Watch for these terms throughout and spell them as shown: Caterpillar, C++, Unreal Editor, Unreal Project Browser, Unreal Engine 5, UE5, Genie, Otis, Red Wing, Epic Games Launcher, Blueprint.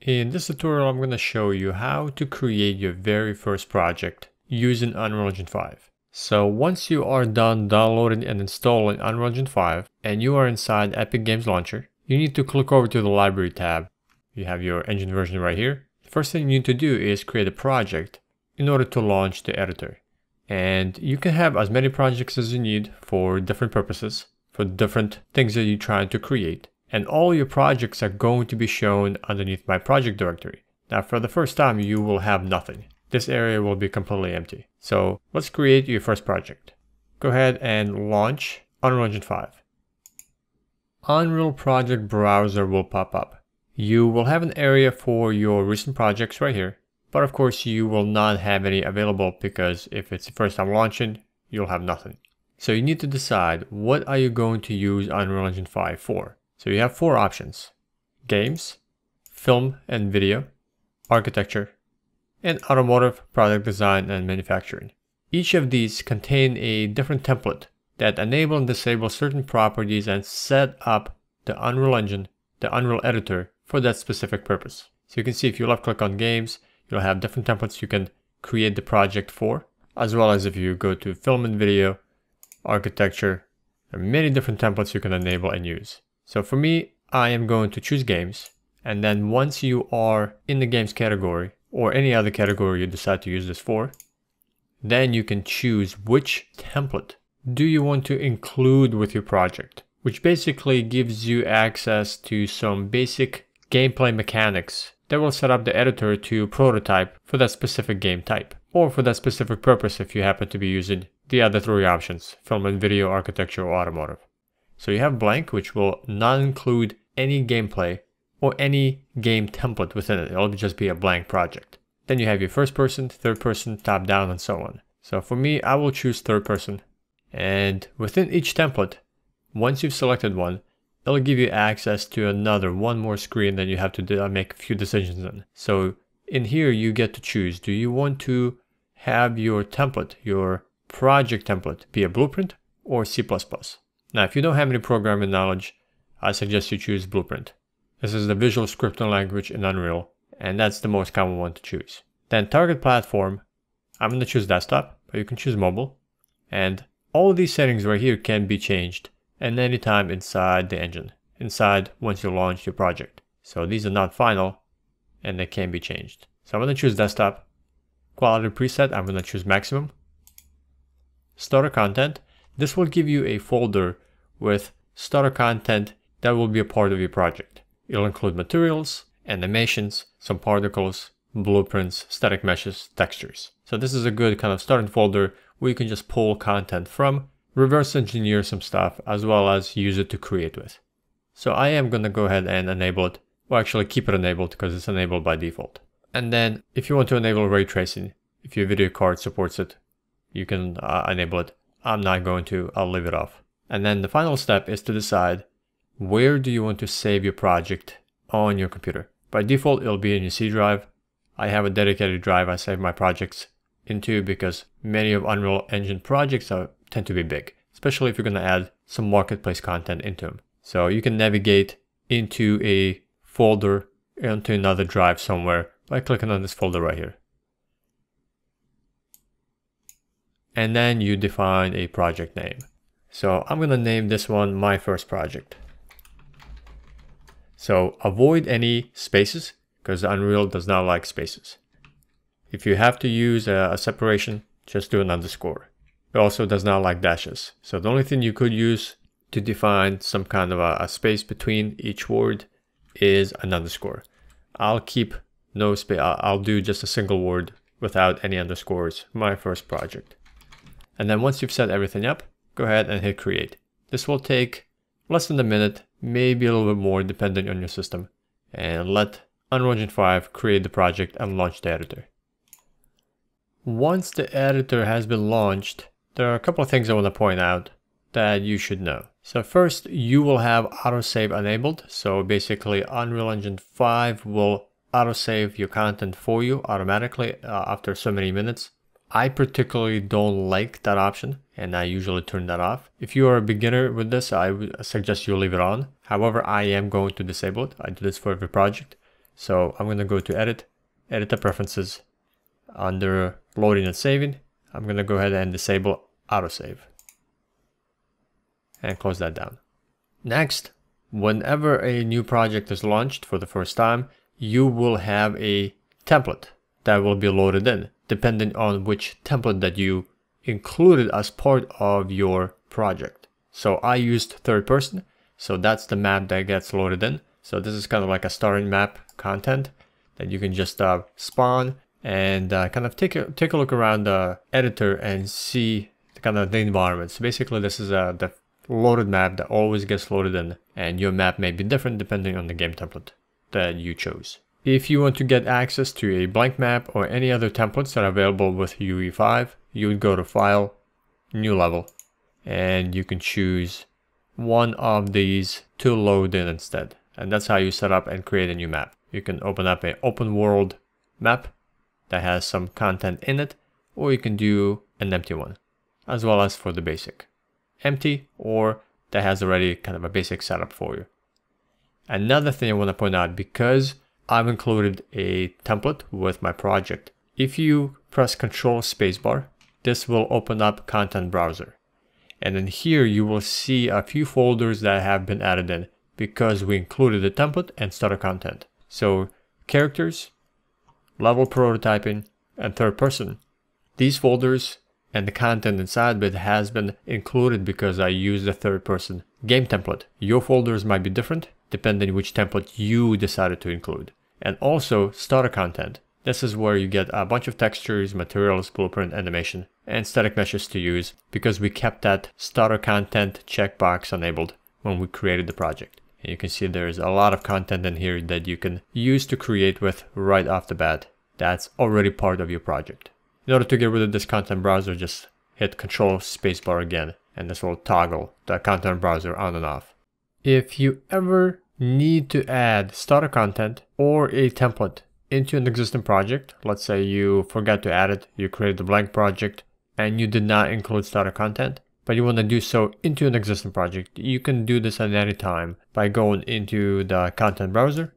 In this tutorial, I'm going to show you how to create your very first project using Unreal Engine 5. So once you are done downloading and installing Unreal Engine 5 and you are inside Epic Games Launcher, you need to click over to the Library tab. You have your engine version right here. The first thing you need to do is create a project in order to launch the editor. And you can have as many projects as you need for different purposes, for different things that you're trying to create. And all your projects are going to be shown underneath my project directory. Now for the first time, you will have nothing. This area will be completely empty. So let's create your first project. Go ahead and launch Unreal Engine 5. Unreal Project Browser will pop up. You will have an area for your recent projects right here. But of course, you will not have any available because if it's the first time launching, you'll have nothing. So you need to decide what are you going to use Unreal Engine 5 for. So you have four options: games, film and video, architecture, and automotive, product design and manufacturing. Each of these contain a different template that enable and disable certain properties and set up the Unreal Engine, the Unreal Editor for that specific purpose. So you can see if you left click on games, you'll have different templates you can create the project for, as well as if you go to film and video, architecture, there are many different templates you can enable and use. So for me, I am going to choose games. And then once you are in the games category or any other category you decide to use this for, then you can choose which template do you want to include with your project, which basically gives you access to some basic gameplay mechanics that will set up the editor to prototype for that specific game type or for that specific purpose if you happen to be using the other three options, film and video, architecture, or automotive. So you have blank, which will not include any gameplay or any game template within it. It'll just be a blank project. Then you have your first person, third person, top down, and so on. So for me, I will choose third person. And within each template, once you've selected one, it'll give you access to one more screen that you have to make a few decisions in. So in here, you get to choose. Do you want to have your template, your project template, be a Blueprint or C++? Now, if you don't have any programming knowledge, I suggest you choose Blueprint. This is the visual scripting language in Unreal, and that's the most common one to choose. Then target platform, I'm going to choose desktop, but you can choose mobile. And all of these settings right here can be changed at any time inside the engine, inside once you launch your project. So these are not final, and they can be changed. So I'm going to choose desktop. Quality preset, I'm going to choose maximum. Starter content. This will give you a folder with starter content that will be a part of your project. It'll include materials, animations, some particles, blueprints, static meshes, textures. So this is a good kind of starting folder where you can just pull content from, reverse engineer some stuff, as well as use it to create with. So I am going to go ahead and enable it, or actually keep it enabled because it's enabled by default. And then if you want to enable ray tracing, if your video card supports it, you can enable it. I'm not going to, I'll leave it off. And then the final step is to decide where do you want to save your project on your computer. By default, it'll be in your C drive. I have a dedicated drive I save my projects into because many of Unreal Engine projects tend to be big, especially if you're going to add some marketplace content into them. So you can navigate into a folder, into another drive somewhere by clicking on this folder right here. And then you define a project name. So I'm going to name this one my first project. So avoid any spaces because Unreal does not like spaces. If you have to use a separation, just do an underscore. It also does not like dashes. So the only thing you could use to define some kind of a space between each word is an underscore. I'll keep no space. I'll do just a single word without any underscores, my first project. And then once you've set everything up, go ahead and hit create. This will take less than a minute, maybe a little bit more depending on your system. And let Unreal Engine 5 create the project and launch the editor. Once the editor has been launched, there are a couple of things I want to point out that you should know. So first, you will have autosave enabled. So basically Unreal Engine 5 will autosave your content for you automatically after so many minutes. I particularly don't like that option and I usually turn that off. If you are a beginner with this, I would suggest you leave it on. However, I am going to disable it. I do this for every project. So I'm going to go to edit, editor preferences, under loading and saving. I'm going to go ahead and disable autosave and close that down. Next, whenever a new project is launched for the first time, you will have a template that will be loaded in, depending on which template that you included as part of your project. So I used third person, so that's the map that gets loaded in. So this is kind of like a starting map content that you can just spawn and kind of take a look around the editor and see the kind of the environment. So basically this is the loaded map that always gets loaded in, and your map may be different depending on the game template that you chose. If you want to get access to a blank map or any other templates that are available with UE5, you would go to File, New Level, and you can choose one of these to load in instead. And that's how you set up and create a new map. You can open up an open world map that has some content in it, or you can do an empty one, as well as for the basic. Empty, or that has already kind of a basic setup for you. Another thing I want to point out, because I've included a template with my project, if you press Control Spacebar, this will open up Content Browser. And in here you will see a few folders that have been added in because we included the template and starter content. So characters, level prototyping, and third person. These folders and the content inside but has been included because I used the third person game template. Your folders might be different depending which template you decided to include. And also starter content. This is where you get a bunch of textures, materials, blueprint, animation, and static meshes to use because we kept that starter content checkbox enabled when we created the project. And you can see there is a lot of content in here that you can use to create with right off the bat. That's already part of your project. In order to get rid of this content browser, just hit Control Spacebar again, and this will toggle the content browser on and off. If you ever need to add starter content or a template into an existing project, let's say you forgot to add it, you created a blank project, and you did not include starter content, but you want to do so into an existing project, you can do this at any time by going into the content browser,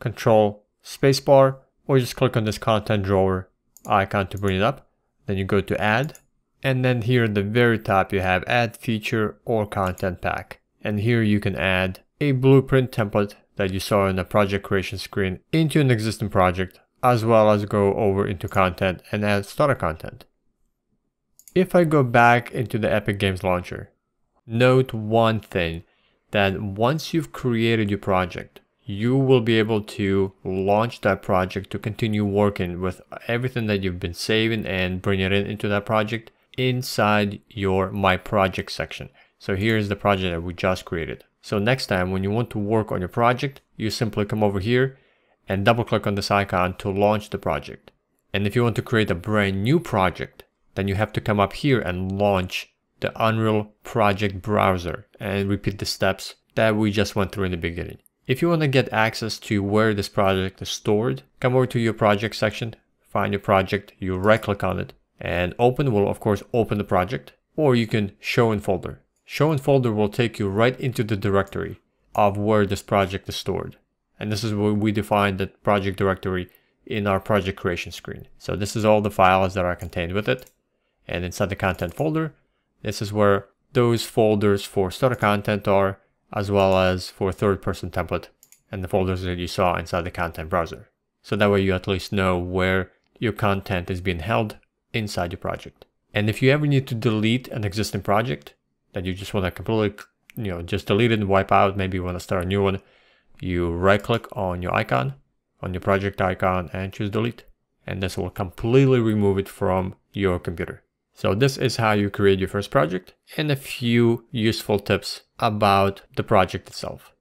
Control Spacebar, or just click on this content drawer icon to bring it up. Then you go to add, and then here at the very top you have add feature or content pack. And here you can add a blueprint template that you saw in the project creation screen into an existing project, as well as go over into content and add starter content. If I go back into the Epic Games Launcher, note one thing, that once you've created your project, you will be able to launch that project to continue working with everything that you've been saving and bring it into that project inside your My Project section. So here's the project that we just created. So next time when you want to work on your project, you simply come over here and double click on this icon to launch the project. And if you want to create a brand new project, then you have to come up here and launch the Unreal Project Browser and repeat the steps that we just went through in the beginning. If you want to get access to where this project is stored, come over to your project section, find your project, you right click on it, and open will of course open the project, or you can show in folder. Show in folder will take you right into the directory of where this project is stored. And this is where we define the project directory in our project creation screen. So this is all the files that are contained with it. And inside the content folder, this is where those folders for starter content are, as well as for third-person template and the folders that you saw inside the content browser. So that way you at least know where your content is being held inside your project. And if you ever need to delete an existing project that you just want to completely, just delete it and wipe out, maybe you want to start a new one, you right-click on your icon, on your project icon, and choose delete. And this will completely remove it from your computer. So this is how you create your first project and a few useful tips about the project itself.